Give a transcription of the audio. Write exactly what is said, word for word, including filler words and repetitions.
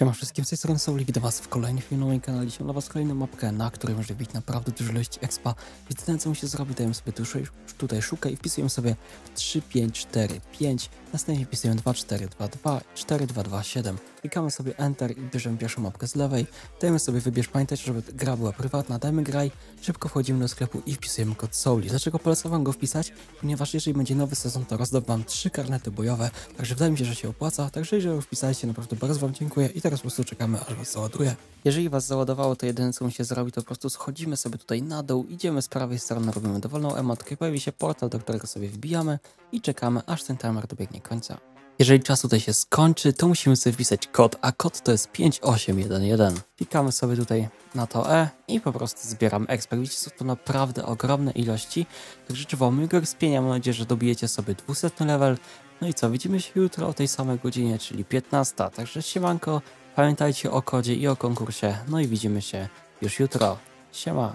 Siema wszystkim, z tej strony Sovly, witam was w kolejnym filmie na moim kanale. Dzisiaj dla was kolejną mapkę, na której można wbić naprawdę dużo ilości expa. Więc ten co mi się zrobi, dajemy sobie tutaj, tutaj szukaj i wpisujemy sobie trzy pięć cztery pięć, następnie wpisujemy dwa cztery dwa dwa cztery dwa dwa siedem. Klikamy sobie Enter i bierzemy pierwszą mapkę z lewej. Dajemy sobie wybierz, pamiętajcie, żeby gra była prywatna, dajmy graj, szybko wchodzimy do sklepu i wpisujemy kod Sovly. Dlaczego polecam wam go wpisać? Ponieważ jeżeli będzie nowy sezon, to rozdam wam trzy karnety bojowe, także wydaje mi się, że się opłaca. Także jeżeli wpisaliście, naprawdę bardzo wam dziękuję i teraz po prostu czekamy, aż was załaduje. Jeżeli was załadowało, to jedyne co mi się zrobi, to po prostu schodzimy sobie tutaj na dół, idziemy z prawej strony, robimy dowolną emotkę, pojawi się portal, do którego sobie wbijamy i czekamy, aż ten timer dobiegnie końca. Jeżeli czas tutaj się skończy, to musimy sobie wpisać kod, a kod to jest pięć osiem jeden jeden. Klikamy sobie tutaj na to E i po prostu zbieram expa. Widzicie, są to naprawdę ogromne ilości. Także życzę wam miłego expienia, mam nadzieję, że dobijecie sobie dwusetny level. No i co, widzimy się jutro o tej samej godzinie, czyli piętnasta. Także siemanko, pamiętajcie o kodzie i o konkursie. No i widzimy się już jutro. Siema.